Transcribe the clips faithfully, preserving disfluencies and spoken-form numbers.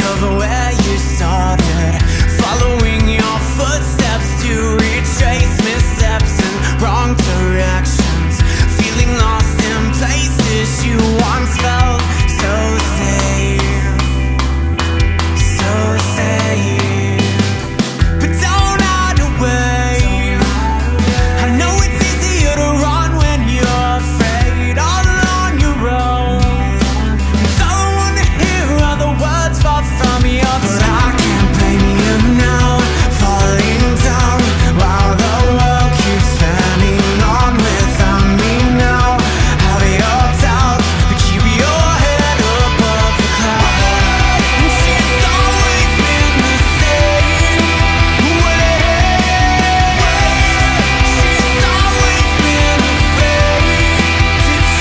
Of where you started, following your footsteps to retrace missteps in wrong directions, feeling lost in places you once felt so safe, so safe. But don't hide away, I know it's easier to run when you're afraid, all on your own. Don't want to hear other words fall from me up, but I can't blame you now, falling down while the world keeps turning on without me now. Have your doubts, but keep your head above the clouds. And she's always been the same way. She's always been afraid to change.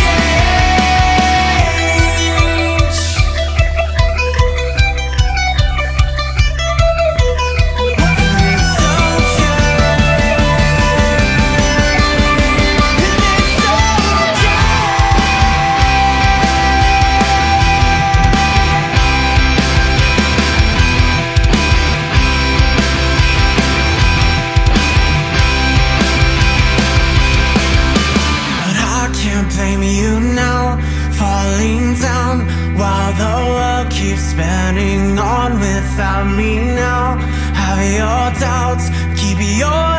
Blame you now, falling down while the world keeps spinning on without me now. Have your doubts, keep your